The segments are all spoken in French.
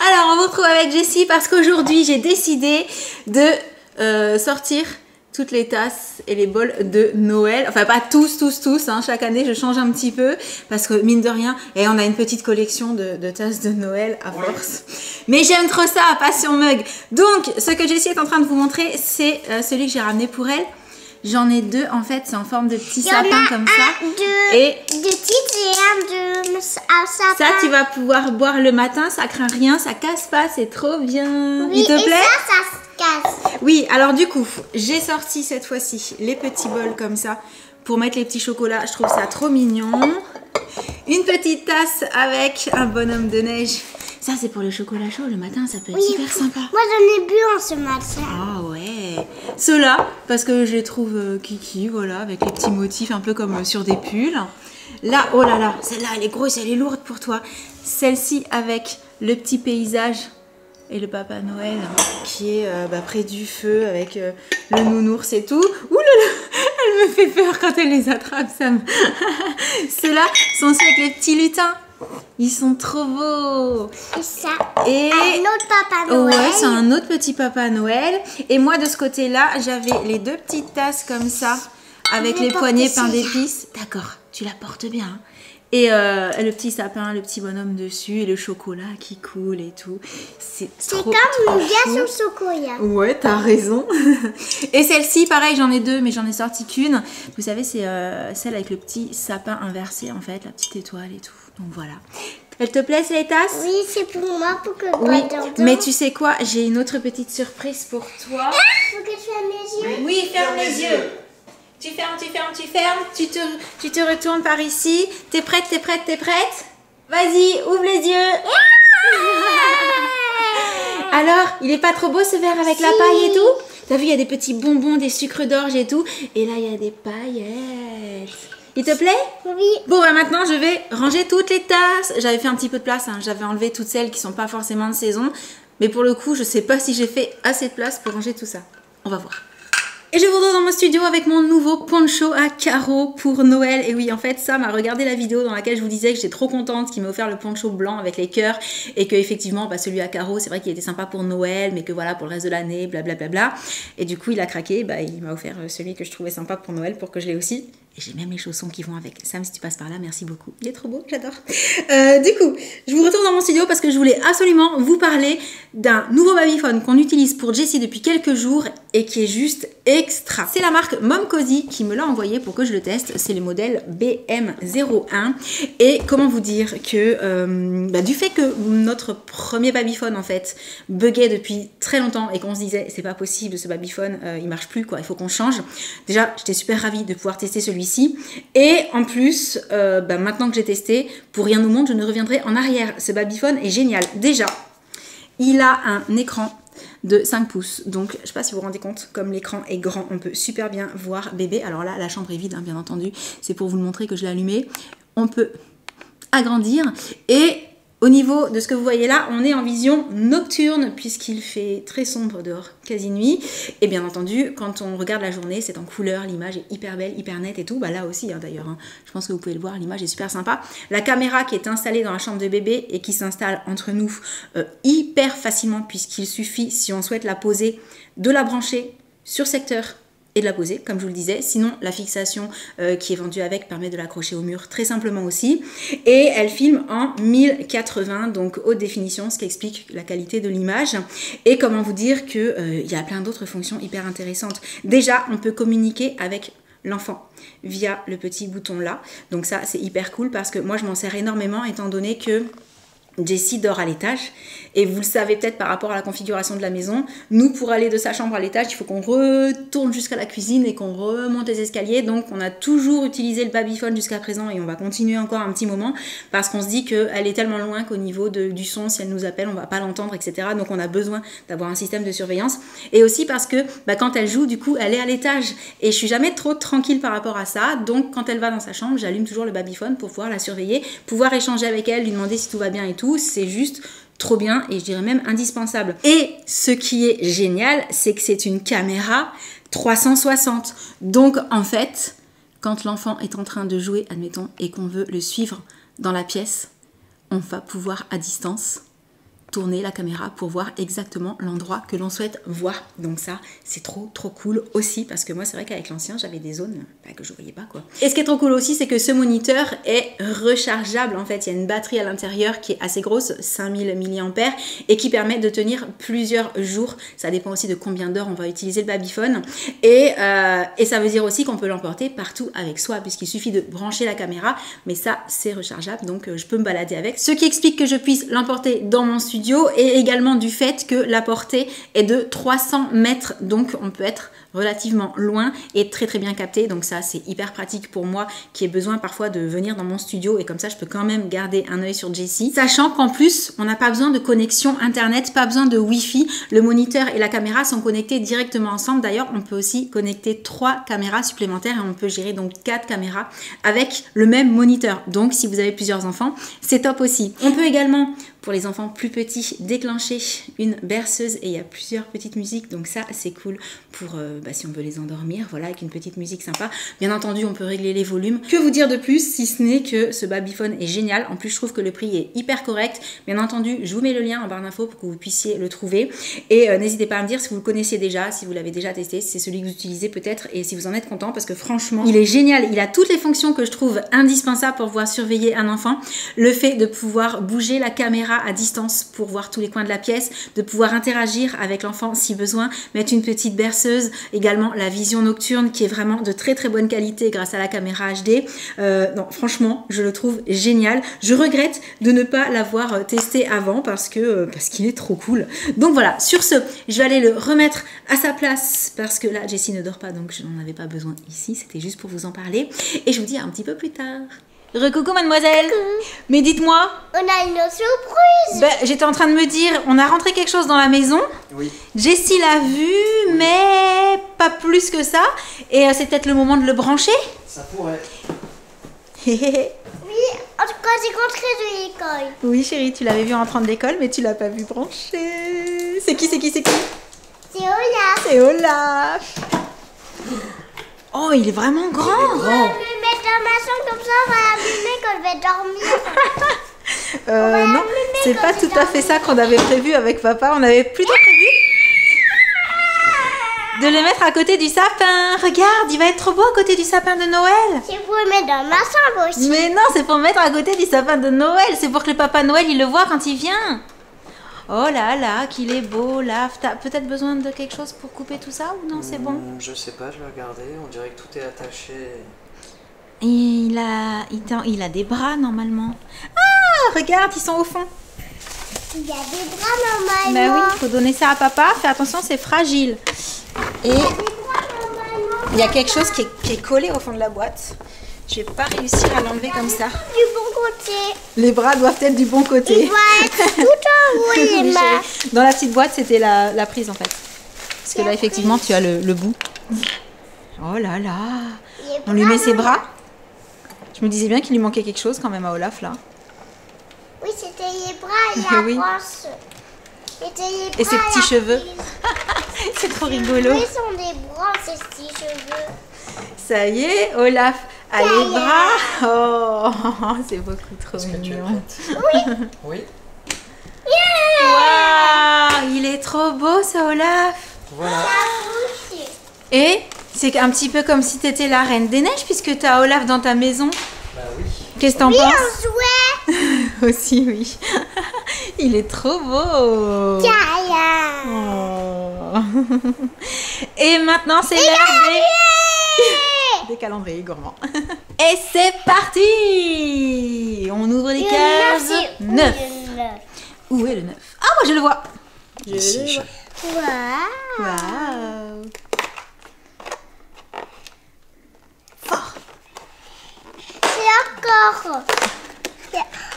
Alors on vous retrouve avec Jessie parce qu'aujourd'hui j'ai décidé de sortir toutes les tasses et les bols de Noël. Enfin pas tous, hein. Chaque année je change un petit peu parce que mine de rien, et on a une petite collection de tasses de Noël à force. Mais j'aime trop ça, passion mug. Donc ce que Jessie est en train de vous montrer, c'est celui que j'ai ramené pour elle. J'en ai deux en fait, c'est en forme de petit sapin comme ça. Et un sapin. Ça, tu vas pouvoir boire le matin, ça craint rien, ça casse pas, c'est trop bien. Oui, il te plaît? Ça se casse. Oui, alors du coup, j'ai sorti cette fois-ci les petits bols comme ça pour mettre les petits chocolats. Je trouve ça trop mignon. Une petite tasse avec un bonhomme de neige. Ça, c'est pour le chocolat chaud le matin, ça peut être super sympa. Moi, j'en ai bu ce matin. Ah ouais. Ceux-là, parce que je les trouve kiki, voilà, avec les petits motifs un peu comme sur des pulls. Là, oh là là, celle-là, elle est grosse, elle est lourde pour toi. Celle-ci avec le petit paysage et le Papa Noël qui est près du feu avec le nounours et tout. Ouh là là, elle me fait peur quand elle les attrape, Sam. Ceux-là sont aussi avec les petits lutins. Ils sont trop beaux. Et ça, et un autre Papa Noël. Ouais, c'est un autre petit Papa Noël. Et moi, de ce côté-là, j'avais les deux petites tasses comme ça, avec les poignées peintes d'épices. D'accord, tu la portes bien. Hein. Et le petit sapin, le petit bonhomme dessus, et le chocolat qui coule et tout. C'est trop, comme une glace au chocolat. Ouais, t'as raison. Et celle-ci, pareil, j'en ai deux, mais j'en ai sorti qu'une. Vous savez, c'est celle avec le petit sapin inversé, en fait, la petite étoile et tout. Donc voilà. Elle te plaît, les tasses? Oui, c'est pour moi, pour que toi. Oui, mais tu sais quoi? J'ai une autre petite surprise pour toi. Faut que tu fermes les yeux. Oui, ferme les yeux. Tu fermes, tu te retournes par ici. T'es prête? Vas-y, ouvre les yeux. Alors, il est pas trop beau ce verre avec la paille et tout? T'as vu, il y a des petits bonbons, des sucres d'orge et tout. Et là, il y a des paillettes. Il te plaît? Oui. Bon, bah maintenant, je vais ranger toutes les tasses. J'avais fait un petit peu de place, hein. J'avais enlevé toutes celles qui sont pas forcément de saison. Mais pour le coup, je sais pas si j'ai fait assez de place pour ranger tout ça. On va voir. Et je vous retrouve dans mon studio avec mon nouveau poncho à carreaux pour Noël. Et oui, en fait, Sam a regardé la vidéo dans laquelle je vous disais que j'étais trop contente qu'il m'ait offert le poncho blanc avec les cœurs et que effectivement, bah, celui à carreaux, c'est vrai qu'il était sympa pour Noël, mais que voilà, pour le reste de l'année, blablabla. Bla. Et du coup, il a craqué, bah, il m'a offert celui que je trouvais sympa pour Noël pour que je l'ai aussi. Et j'ai même les chaussons qui vont avec. Sam, si tu passes par là, merci beaucoup. Il est trop beau, j'adore. Du coup, je vous retourne dans mon studio parce que je voulais absolument vous parler d'un nouveau babyphone qu'on utilise pour Jessie depuis quelques jours et qui est juste extra. C'est la marque Momcozy qui me l'a envoyé pour que je le teste. C'est le modèle BM01. Et comment vous dire que du fait que notre premier babyphone en fait buguait depuis très longtemps et qu'on se disait c'est pas possible ce babyphone, il marche plus quoi, il faut qu'on change. Déjà, j'étais super ravie de pouvoir tester celui-ci. Et en plus, maintenant que j'ai testé, pour rien au monde, je ne reviendrai en arrière. Ce babyphone est génial. Déjà, il a un écran de 5 pouces. Donc, je ne sais pas si vous vous rendez compte, comme l'écran est grand, on peut super bien voir bébé. Alors là, la chambre est vide, hein, bien entendu. C'est pour vous le montrer que je l'ai allumé. On peut agrandir. Et au niveau de ce que vous voyez là, on est en vision nocturne puisqu'il fait très sombre dehors, quasi nuit. Et bien entendu, quand on regarde la journée, c'est en couleur, l'image est hyper belle, hyper nette et tout. Bah là aussi hein, d'ailleurs, hein. Je pense que vous pouvez le voir, l'image est super sympa. La caméra qui est installée dans la chambre de bébé et qui s'installe entre nous hyper facilement puisqu'il suffit, si on souhaite la poser, de la brancher sur secteur et de la poser, comme je vous le disais. Sinon, la fixation qui est vendue avec permet de l'accrocher au mur très simplement aussi. Et elle filme en 1080, donc haute définition, ce qui explique la qualité de l'image. Et comment vous dire qu'il y a plein d'autres fonctions hyper intéressantes. Déjà, on peut communiquer avec l'enfant via le petit bouton là. Donc ça, c'est hyper cool parce que moi, je m'en sers énormément étant donné que Jessie dort à l'étage et vous le savez peut-être par rapport à la configuration de la maison, nous pour aller de sa chambre à l'étage, il faut qu'on retourne jusqu'à la cuisine et qu'on remonte les escaliers. Donc on a toujours utilisé le babyphone jusqu'à présent et on va continuer encore un petit moment parce qu'on se dit qu'elle est tellement loin qu'au niveau du son, si elle nous appelle, on va pas l'entendre, etc. Donc on a besoin d'avoir un système de surveillance et aussi parce que quand elle joue, du coup, elle est à l'étage et je suis jamais trop tranquille par rapport à ça. Donc quand elle va dans sa chambre, j'allume toujours le babyphone pour pouvoir la surveiller, pouvoir échanger avec elle, lui demander si tout va bien et tout. C'est juste trop bien et je dirais même indispensable. Et ce qui est génial, c'est que c'est une caméra 360. Donc en fait, quand l'enfant est en train de jouer, admettons, et qu'on veut le suivre dans la pièce, on va pouvoir à distance tourner la caméra pour voir exactement l'endroit que l'on souhaite voir. Donc ça, c'est trop trop cool aussi, parce que moi c'est vrai qu'avec l'ancien j'avais des zones que je voyais pas quoi. Et ce qui est trop cool aussi, c'est que ce moniteur est rechargeable en fait. Il y a une batterie à l'intérieur qui est assez grosse, 5000 mAh, et qui permet de tenir plusieurs jours. Ça dépend aussi de combien d'heures on va utiliser le babyphone, et ça veut dire aussi qu'on peut l'emporter partout avec soi, puisqu'il suffit de brancher la caméra, mais ça c'est rechargeable, donc je peux me balader avec. Ce qui explique que je puisse l'emporter dans mon studio, et également du fait que la portée est de 300 mètres, donc on peut être relativement loin et très très bien capté. Donc ça c'est hyper pratique pour moi qui ai besoin parfois de venir dans mon studio, et comme ça je peux quand même garder un œil sur Jessie, sachant qu'en plus on n'a pas besoin de connexion internet, pas besoin de wifi, le moniteur et la caméra sont connectés directement ensemble. D'ailleurs on peut aussi connecter 3 caméras supplémentaires et on peut gérer donc 4 caméras avec le même moniteur, donc si vous avez plusieurs enfants c'est top aussi. On peut également, pour les enfants plus petits, déclencher une berceuse, et il y a plusieurs petites musiques, donc ça c'est cool pour si on veut les endormir, voilà, avec une petite musique sympa. Bien entendu on peut régler les volumes. Que vous dire de plus, si ce n'est que ce babyphone est génial. En plus je trouve que le prix est hyper correct. Bien entendu je vous mets le lien en barre d'infos pour que vous puissiez le trouver, et n'hésitez pas à me dire si vous le connaissiez déjà, si vous l'avez déjà testé, si c'est celui que vous utilisez peut-être, et si vous en êtes content, parce que franchement il est génial. Il a toutes les fonctions que je trouve indispensables pour pouvoir surveiller un enfant. Le fait de pouvoir bouger la caméra à distance pour voir tous les coins de la pièce, de pouvoir interagir avec l'enfant si besoin, mettre une petite berceuse, également la vision nocturne qui est vraiment de très très bonne qualité grâce à la caméra HD. Non, franchement je le trouve génial. Je regrette de ne pas l'avoir testé avant parce qu'il est trop cool. Donc voilà, sur ce je vais aller le remettre à sa place parce que là Jessie ne dort pas, donc je n'en avais pas besoin ici, c'était juste pour vous en parler, et je vous dis à un petit peu plus tard. Recoucou mademoiselle. Coucou. Mais dites-moi. On a une surprise. Bah, j'étais en train de me dire, on a rentré quelque chose dans la maison. Oui. Jessie l'a vu, oui, mais pas plus que ça. Et c'est peut-être le moment de le brancher. Ça pourrait. Oui, en tout cas j'ai rentré de l'école. Oui chérie, tu l'avais vu rentrer de l'école, mais tu l'as pas vu brancher. C'est qui? C'est Olaf. C'est Olaf. Oh, il est vraiment grand. Il est grand. Comme ça, on va l'allumer quand je vais dormir. Non, c'est pas tout à fait ça qu'on avait prévu avec papa. On avait plutôt prévu de le mettre à côté du sapin. Regarde, il va être trop beau à côté du sapin de Noël. C'est pour le mettre dans ma chambre aussi. Mais non, c'est pour le mettre à côté du sapin de Noël. C'est pour que le papa Noël, il le voit quand il vient. Oh là là, qu'il est beau, là. T'as peut-être besoin de quelque chose pour couper tout ça ou non, c'est bon? Je sais pas, je vais regarder. On dirait que tout est attaché. Et il a des bras normalement. Ah, regarde, ils sont au fond. Il a des bras normalement. Bah oui, il faut donner ça à papa. Fais attention, c'est fragile. Et il y a quelque chose qui est collé au fond de la boîte. Je vais pas réussir à l'enlever comme ça. Du bon côté. Les bras doivent être du bon côté. Ils doivent être tout enroulés. Dans la petite boîte, c'était la prise en fait. Parce que là, effectivement, tu as le bout. Oh là là. On lui met ses bras. Je me disais bien qu'il lui manquait quelque chose quand même à Olaf là. Oui, c'était les bras et la brosse. Et ses petits cheveux. C'est trop rigolo. Oui, sont des bras, ses petits cheveux. Ça y est, Olaf a les bras. Oh, c'est beaucoup trop mignon. Oui. Oui. Yeah. Wow, il est trop beau ce Olaf. Voilà. Et c'est un petit peu comme si tu étais la reine des neiges puisque tu as Olaf dans ta maison. Bah oui. Qu'est-ce que t'en penses? Un jouet. Aussi, oui. Il est trop beau. Oh. Et maintenant, c'est l'heure des calendriers gourmands. Et c'est parti. On ouvre les cases. 9. Où est le 9? Ah, moi, je le vois. Waouh. Wow.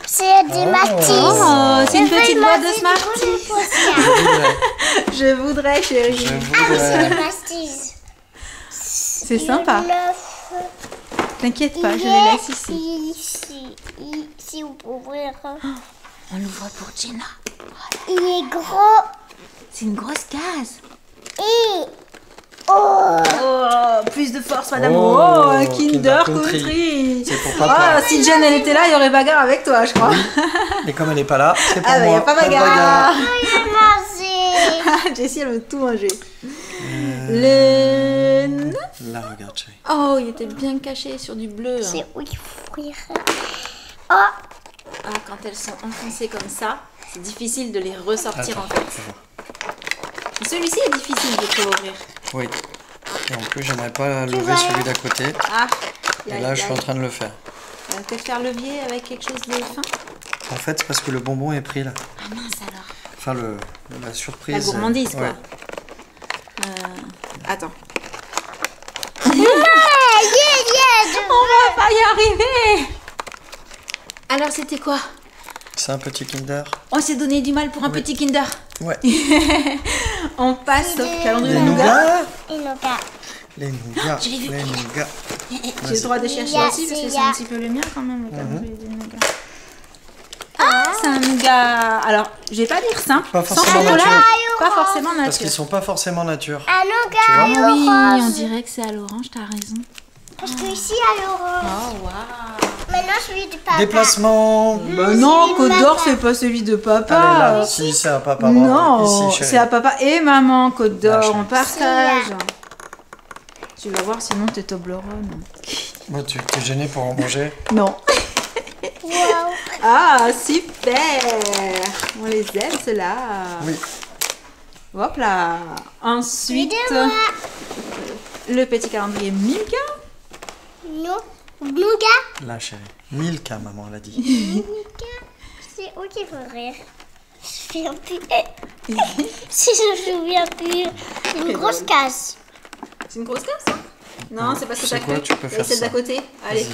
C'est des Smarties. Oh, c'est une petite boîte de Smarties. Je voudrais, chérie. Ah oui, c'est des Smarties. C'est sympa. T'inquiète pas, je les laisse ici. Ici, on peut ouvrir. On l'ouvre pour Gina. Voilà. Il est gros. C'est une grosse case. Et Plus de force, madame. Kinder Country. C'est pour papa. Si Jen elle était là, il y aurait bagarre avec toi, je crois. Oui. Mais comme elle n'est pas là, c'est pour moi. Il n'y a pas bagarre. Jessie, elle veut tout manger. Le 9. Là, regarde, chérie. Oh, il était bien caché sur du bleu. C'est où il fouille. Oh. Ah, quand elles sont enfoncées comme ça, c'est difficile de les ressortir. Attends, en fait. Celui-ci est difficile de te ouvrir. Oui. Et en plus, j'aimerais pas lever celui d'à côté. Ah, et là, je suis en train de le faire. Tu vas peut-être faire levier avec quelque chose de fin. En fait, c'est parce que le bonbon est pris là. Ah mince alors. Enfin, la surprise. La gourmandise, quoi. Ouais. Attends. On va pas y arriver. Alors, c'était quoi? C'est un petit Kinder. On s'est donné du mal pour un petit Kinder. Ouais. On passe au calendrier. Les nougats. Les nougats. J'ai le droit de chercher aussi parce que c'est un petit peu le mien quand même, le calendrier des nougats. Ah, c'est un nougat. Alors, je vais pas dire simple. Pas forcément nature. Pas forcément nature. Parce qu'ils sont pas forcément nature. Un nougat. Ah oui, on dirait que c'est à l'orange, t'as raison. Parce que ici, à l'orange. Oh, waouh. Maintenant, celui de papa. Déplacement. Bah non, Côte d'Or, c'est pas celui de papa. Là, si, c'est à papa. Non, c'est à papa et maman. Côte d'Or, on partage. Tu vas voir, sinon t'es Toblerone. Bon, tu t'es gênée pour en manger? Non. Wow. Ah, super. On les aime, ceux-là. Oui. Hop là. Ensuite, le petit calendrier Milka. Non. Nougat. Là, chérie. Milka, maman l'a dit. Milka, c'est où qu'il faut rire? Je me souviens plus. Si je me souviens plus, une grosse casse. C'est une grosse casse, hein? Non, c'est parce que t'as cru. C'est celle d'à côté. Allez.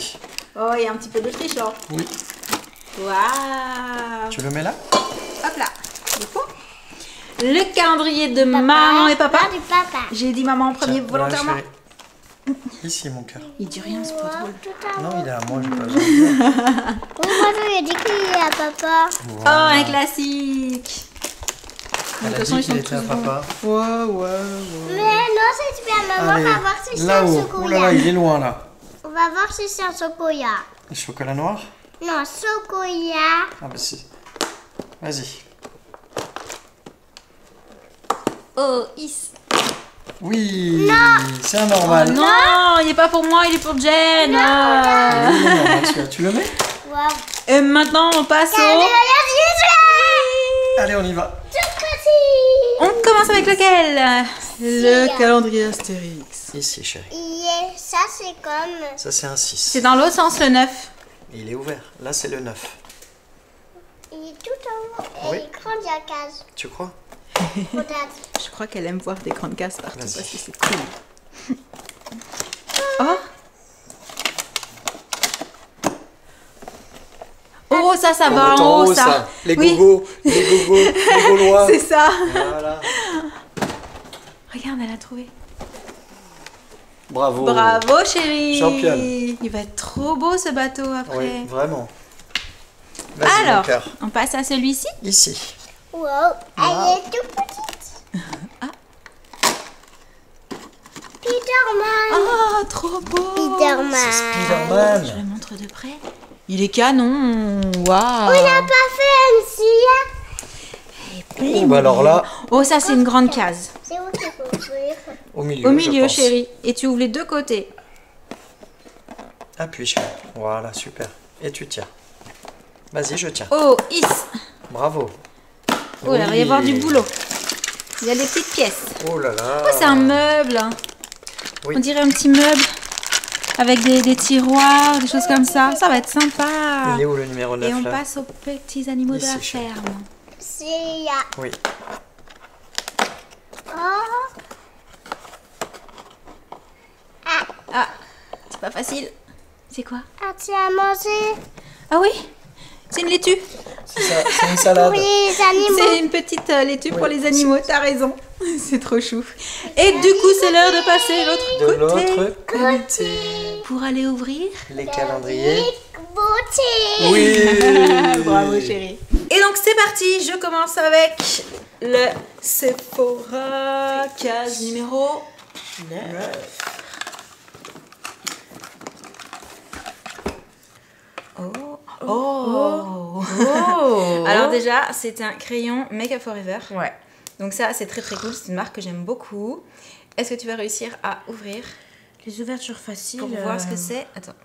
Oh, il y a un petit peu de triche là. Oui. Waouh. Tu le mets là? Hop là. Du coup, le calendrier de maman et papa. J'ai dit maman en premier volontairement. Ici, mon cœur. Il dit rien, c'est pas drôle. Non, il est à moi, j'ai pas besoin. Moi, je lui ai dit qu'il est à papa. Wow. Oh, un classique. De toute façon, ils sont tous bons. Ouais. Mais non, c'est super. Maman, on va voir si c'est un chocolat. Oh là là, il est loin, là. On va voir si c'est un chocolat. Un chocolat noir? Non, chocolat. Ah bah si. Vas-y. Oh, ici. Oui, c'est un normal. Oh non, il n'est pas pour moi, il est pour Jen. Non, non. Tu le mets? Et maintenant, on passe au... Allez, on y va. On commence avec lequel? Le calendrier Astérix. Ici, chérie. Ça, c'est comme... Ça, c'est un 6. C'est dans l'autre sens, le 9. Il est ouvert. Là, c'est le 9. Il est tout en haut et il grandit la case. Tu crois? Je crois qu'elle aime voir des grandes cases partout parce que c'est cool. Oh, ça va en haut, ça. Les gogos, les gaulois. C'est ça. Voilà. Regarde, elle a trouvé. Bravo. Bravo, chérie. Championne. Il va être trop beau ce bateau après. Oui, vraiment. Alors, on passe à celui-ci. Ici. Wow, elle est toute petite. Spider-Man. Oh, trop beau. C'est Spider-Man. Je le montre de près. Il est canon. Waouh. On n'a pas fait MC. Oh, bah alors là. Oh, ça, c'est une grande case. C'est où qu'il faut ouvrir? Au milieu. Au milieu, chérie. Et tu ouvres les deux côtés. Appuie, chérie. Voilà, super. Et tu tiens. Vas-y, je tiens. Oh, is. Bravo. Oh là, il va y avoir du boulot. Il y a des petites pièces. Oh là là. Oh, c'est un meuble. Oui. On dirait un petit meuble avec des tiroirs, des choses comme ça. Ça va être sympa. Il est où le numéro 9? Et on passe aux petits animaux de la ferme. C'est là. Oui. Oh. Ah. C'est pas facile. C'est quoi? Ah, tu as mangé. Ah oui? C'est une laitue. C'est ça, c'est une salade. C'est une petite laitue pour les animaux, t'as raison. C'est trop chou. Et du coup, c'est l'heure de passer l'autre côté. Pour aller ouvrir les calendriers. Beauté. Oui. Bravo, chérie. Et donc, c'est parti. Je commence avec le Sephora, case numéro 9. Oh. Alors déjà, c'est un crayon Makeup Forever. Ouais. Donc ça, c'est très très cool. C'est une marque que j'aime beaucoup. Est-ce que tu vas réussir à ouvrir les ouvertures faciles pour voir ce que c'est? Attends.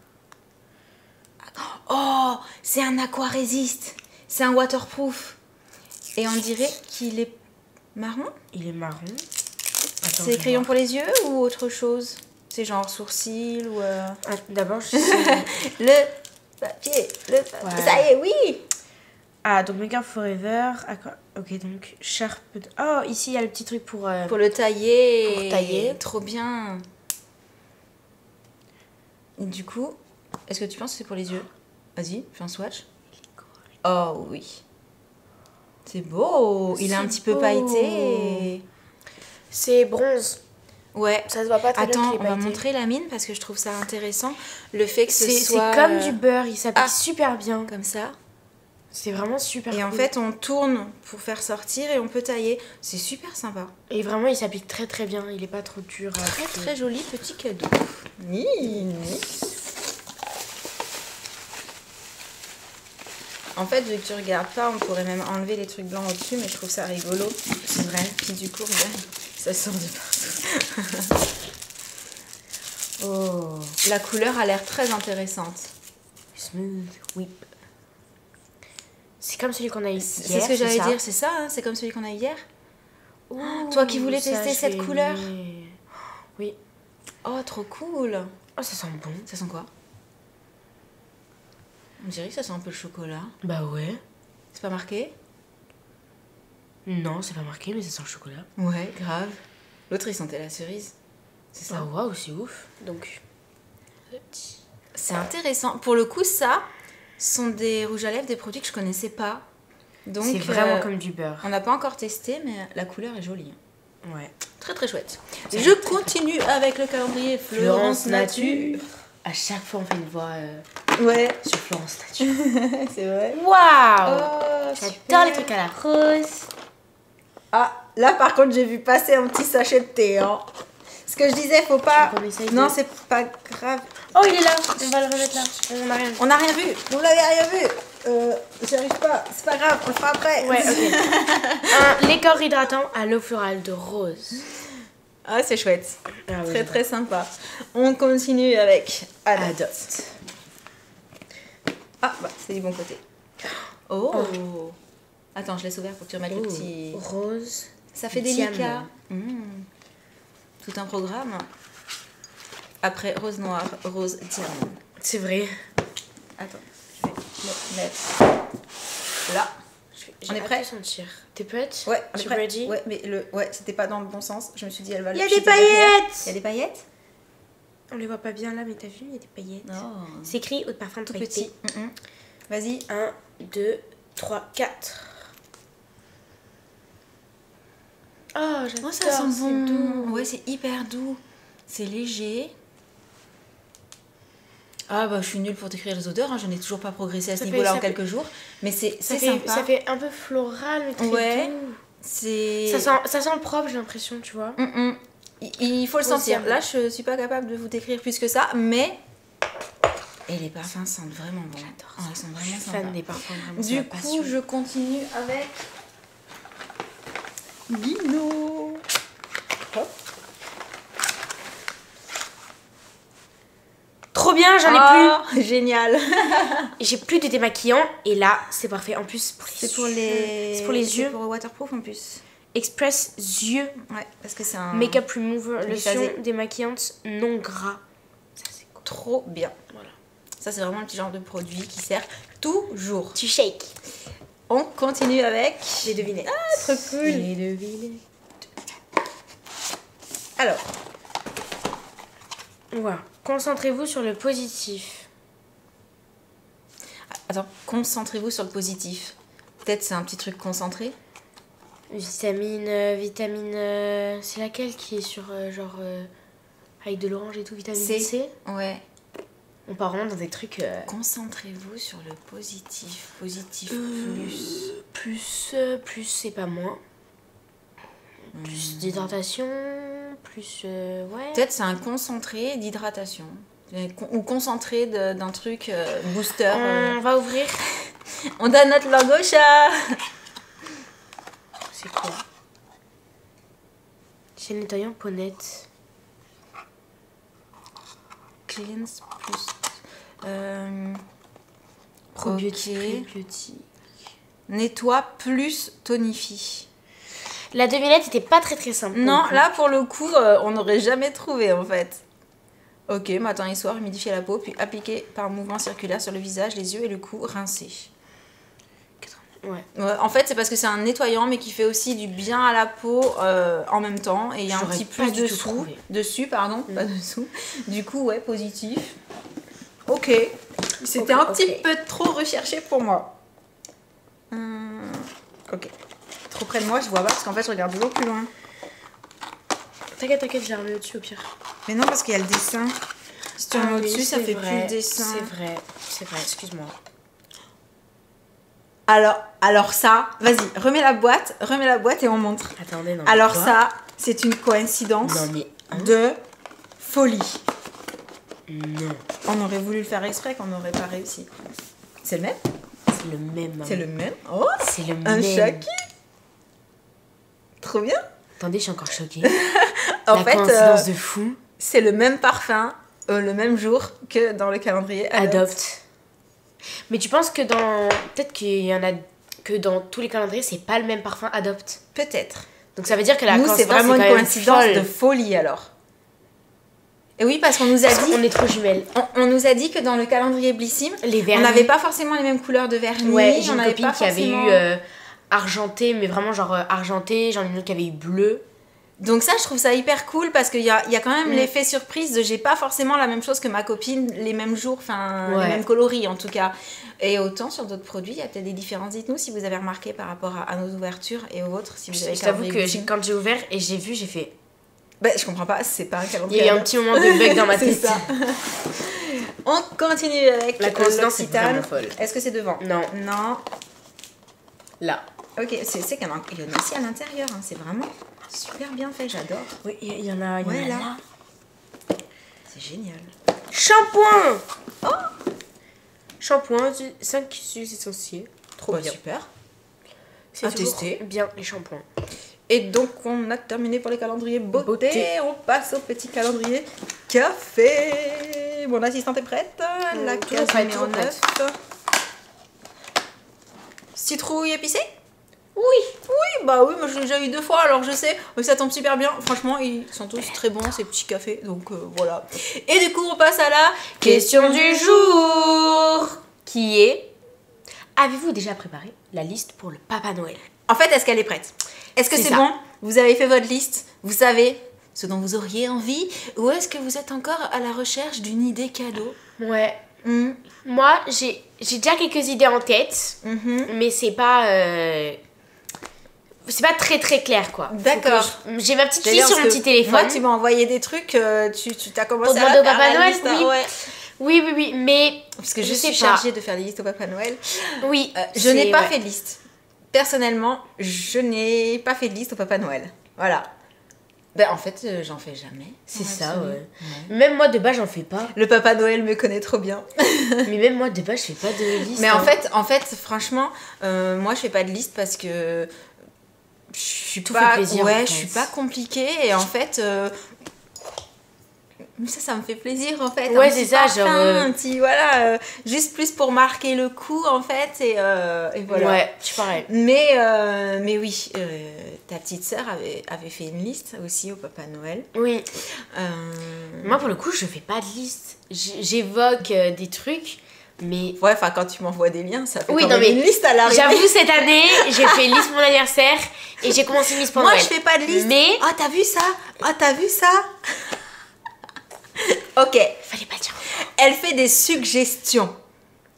Oh, c'est un aquarésiste. C'est un waterproof. Et on dirait qu'il est marron. Il est marron. C'est crayon pour les yeux ou autre chose? C'est genre sourcils ou... Ah, d'abord, je sais... Le papier. Ouais. Ça y est, oui. Ah, donc Makeup Forever. Ok, donc Sharp. Oh, ici il y a le petit truc pour le tailler. Pour tailler. Trop bien. Et du coup, est-ce que tu penses que c'est pour les yeux? Vas-y, fais un swatch. Oh oui. C'est beau. Il est un petit peu pailleté. C'est bronze. Ouais, ça se voit pas très bien. Attends, on va montrer la mine parce que je trouve ça intéressant. Le fait que ce soit... C'est comme du beurre, il s'applique super bien. Comme ça. C'est vraiment super cool. Et en fait, on tourne pour faire sortir et on peut tailler. C'est super sympa. Et vraiment, il s'applique très très bien. Il est pas trop dur. Très très joli petit cadeau. En fait, vu que tu regardes pas, on pourrait même enlever les trucs blancs au-dessus, mais je trouve ça rigolo. C'est vrai. Puis du coup, regarde, ça sort de partout. Oh. La couleur a l'air très intéressante. Smooth Whip. C'est comme celui qu'on a hier. C'est ce que j'allais dire, c'est ça, hein, c'est comme celui qu'on a hier. Oh, toi qui voulais tester cette couleur. Oui. Oh, trop cool. Oh, ça sent bon. Ça sent quoi? On dirait que ça sent un peu le chocolat. Bah ouais. C'est pas marqué? Non, c'est pas marqué, mais ça sent le chocolat. Ouais, grave. L'autre, il sentait la cerise. C'est ça. Ah, waouh, c'est ouf. Donc, c'est intéressant. Pour le coup, ça sont des rouges à lèvres, des produits que je connaissais pas. Donc, c'est vraiment comme du beurre. On n'a pas encore testé, mais la couleur est jolie. Ouais. Très très chouette. Je continue avec le calendrier Florence Nature. À chaque fois, on fait une voix... Ouais. Sur Florence Nature. C'est vrai. Waouh. Oh, j'adore les trucs à la rose. Ah, là par contre, j'ai vu passer un petit sachet de thé. Hein. Ce que je disais, faut pas... Non, c'est pas grave. Oh, il est là. On va le remettre là. On n'a rien vu. On n'a rien vu. Vous l'avez rien vu. J'arrive pas. C'est pas grave, on le fera après. Ouais, ok. Un décor hydratant à l'eau florale de rose. Ah, c'est chouette. Ah, oui, très très sympa. On continue avec Adopt. Ah, bah, c'est du bon côté. Oh. Oh. Attends, je laisse ouvert pour que tu remettes le petit... Rose. Ça fait délicat. Tout un programme. Après, rose noire, rose diamant. C'est vrai. Attends, je vais le mettre là. On est prêt? T'es prête? Ouais, on est prêt. Ouais, mais c'était pas dans le bon sens. Je me suis dit, elle va le... Il y a des paillettes! Il y a des paillettes? On les voit pas bien là, mais t'as vu, il y a des paillettes. Oh. C'est écrit au parfum tout petit. Vas-y, 1, 2, 3, 4. Oh, j'adore. Oh, ça sent bon. Doux. Ouais, c'est hyper doux. C'est léger. Ah bah, je suis nulle pour décrire les odeurs. Hein. Je n'ai toujours pas progressé à ce niveau-là en quelques jours. Mais c'est sympa. Ça fait un peu floral, mais très doux. Ça sent propre, j'ai l'impression, tu vois. Il faut le sentir. Là, je suis pas capable de vous décrire plus que ça, mais... Et les parfums sentent vraiment bon. J'adore ça. Je suis fan des parfums. Du coup, je continue avec... Lino. Trop bien, j'en ai plus. Génial. J'ai plus de démaquillant. Et là, c'est parfait. En plus, c'est pour les yeux. C'est pour le waterproof en plus. Express yeux, ouais, parce que c'est un Makeup Remover, lotion démaquillante non gras. Ça c'est cool. Trop bien. Voilà. Ça c'est vraiment le petit genre de produit qui sert toujours. Tu shakes. On continue avec les devinettes. Ah, trop cool. Les devinettes. Alors, voilà. Concentrez-vous sur le positif. Attends, concentrez-vous sur le positif. Peut-être c'est un petit truc concentré. Vitamine, c'est laquelle qui est sur genre avec de l'orange et tout, vitamine C. Ouais. On part vraiment dans des trucs. Concentrez-vous sur le positif, plus c'est pas moins. Plus d'hydratation, plus... ouais. Peut-être c'est un concentré d'hydratation. Ou concentré d'un truc booster. On va ouvrir. On donne notre langue au chat. C'est quoi? C'est le nettoyant Ponette. Cleanse plus... probiotique. Nettoie plus tonifie. La devinette était pas très simple. Non, là pour le coup, on n'aurait jamais trouvé en fait. Ok, matin et soir, humidifier la peau, puis appliquer par mouvement circulaire sur le visage, les yeux et le cou, rincer. Ouais. Ouais, en fait, c'est parce que c'est un nettoyant, mais qui fait aussi du bien à la peau en même temps. Et il y a un petit plus de dessus, pardon, pas dessous. Du coup, ouais, positif. Ok, c'était un petit peu trop recherché pour moi. Ok. Trop près de moi, je vois pas parce qu'en fait je regarde toujours plus loin. T'inquiète, t'inquiète, je la remets au-dessus au pire. Mais non, parce qu'il y a le dessin. Si tu remets au-dessus, ça fait plus le dessin. C'est vrai, excuse-moi. Alors ça, vas-y, remets la boîte et on montre. Attendez, non. Alors ça, c'est une coïncidence de folie. Non. On aurait voulu le faire exprès, qu'on n'aurait pas réussi. C'est le même? C'est le même. C'est le même? Oh, c'est le même. Un chaki. Trop bien. Attendez, je suis encore choquée. en fait, coïncidence de fou. C'est le même parfum, le même jour que dans le calendrier Adopt. Mais tu penses que dans... Peut-être qu'il y en a... Que dans tous les calendriers, c'est pas le même parfum Adopt. Peut-être. Donc ça veut dire que la coïncidence, c'est vraiment une coïncidence de folie alors. Et oui, parce qu'on nous a dit... On est trop jumelles. On nous a dit que dans le calendrier Blissim, on n'avait pas forcément les mêmes couleurs de vernis. Ouais, j'ai une copine qui avait eu... argenté, mais vraiment genre argenté, j'en ai une autre qui avait eu bleu. Donc ça, je trouve ça hyper cool parce qu'il y a quand même l'effet surprise de j'ai pas forcément la même chose que ma copine, les mêmes jours, enfin les mêmes coloris en tout cas. Et autant sur d'autres produits, il y a peut-être des différences. Dites-nous si vous avez remarqué par rapport à nos ouvertures et aux autres. Si vous avez t'avoue que quand j'ai ouvert et j'ai vu, j'ai fait... Bah, je comprends pas, c'est pas un calendrier. Il y a eu un petit moment de bug dans ma tête. Ça. On continue avec la coïncidence titane. Est-ce que c'est devant? Non. Non. Là. Ok, c'est qu'il y en a aussi à l'intérieur, hein. C'est vraiment super bien fait, j'adore. Oui, il y en a, ouais, là. C'est génial. Shampoing. Oh, shampoing, 5 tissus essentiels. Trop bien. Super. C'est à tester. Bien les shampoings. Et donc, on a terminé pour les calendriers beauté. On passe au petit calendrier café. Mon assistante est prête. La case numéro 9. Citrouille épicée? Oui. Oui, bah oui, moi je l'ai déjà eu 2 fois, alors je sais, ça tombe super bien. Franchement, ils sont tous très bons, ces petits cafés, donc voilà. Et du coup, on passe à la question du jour, qui est: avez-vous déjà préparé la liste pour le Papa Noël? En fait, est-ce qu'elle est prête? Est-ce que c'est bon? Vous avez fait votre liste? Vous savez ce dont vous auriez envie? Ou est-ce que vous êtes encore à la recherche d'une idée cadeau? Ouais. Mmh. Moi, j'ai déjà quelques idées en tête, mais c'est pas très clair quoi. D'accord. J'ai ma petite fille sur mon petit téléphone. Moi, tu m'as envoyé des trucs, tu t'as commencé à faire la liste. Oui, mais parce que je suis chargée de faire des listes au Papa Noël. Oui. Je n'ai pas fait de liste. Personnellement, je n'ai pas fait de liste au Papa Noël. Voilà. Ben, en fait, j'en fais jamais. C'est ça, ouais. Même moi, de base, j'en fais pas. Le Papa Noël me connaît trop bien. Mais même moi, de base, je fais pas de liste. Mais hein. en fait, franchement, moi, je fais pas de liste parce que je suis pas... Plaisir, ouais, je suis pas compliquée. Et en fait, ça me fait plaisir, en fait. Ouais, c'est ça, genre... Un petit, voilà, juste plus pour marquer le coup, en fait. Et voilà. Ouais, je suis pareil. Mais oui... Ta petite sœur avait fait une liste aussi au Papa Noël. Oui. Moi, pour le coup, je fais pas de liste. J'évoque des trucs, mais... Ouais, enfin, quand tu m'envoies des liens, ça fait une liste à l'arrivée. J'avoue, cette année, j'ai fait une liste pour mon anniversaire et j'ai commencé une liste pour Noël. Moi, je fais pas de liste. Mais... Oh, t'as vu ça? Oh, t'as vu ça? Ok. Fallait pas dire. Elle fait des suggestions.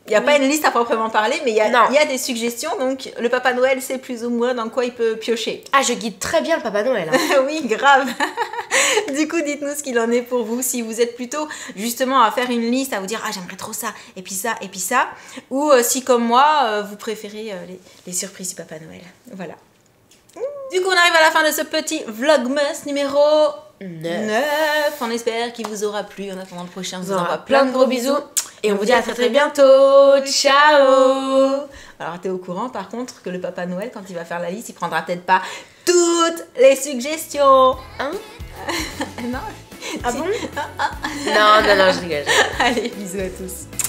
Il n'y a pas une liste à proprement parler, mais il y a des suggestions. Donc, le Papa Noël sait plus ou moins dans quoi il peut piocher. Ah, je guide très bien le Papa Noël. Hein. Oui, grave. Du coup, dites-nous ce qu'il en est pour vous. Si vous êtes plutôt, justement, à faire une liste, à vous dire « Ah, j'aimerais trop ça, et puis ça, et puis ça. » Ou si, comme moi, vous préférez les surprises du Papa Noël. Voilà. Du coup, on arrive à la fin de ce petit Vlogmas numéro... 9. On espère qu'il vous aura plu. En attendant le prochain, on vous envoie plein de gros bisous. Et on vous dit à très très bientôt. Ciao. Alors t'es au courant par contre que le Papa Noël, quand il va faire la liste, il prendra peut-être pas toutes les suggestions. Hein? Non. Ah bon? Non, non, non, je rigole. Allez, bisous à tous.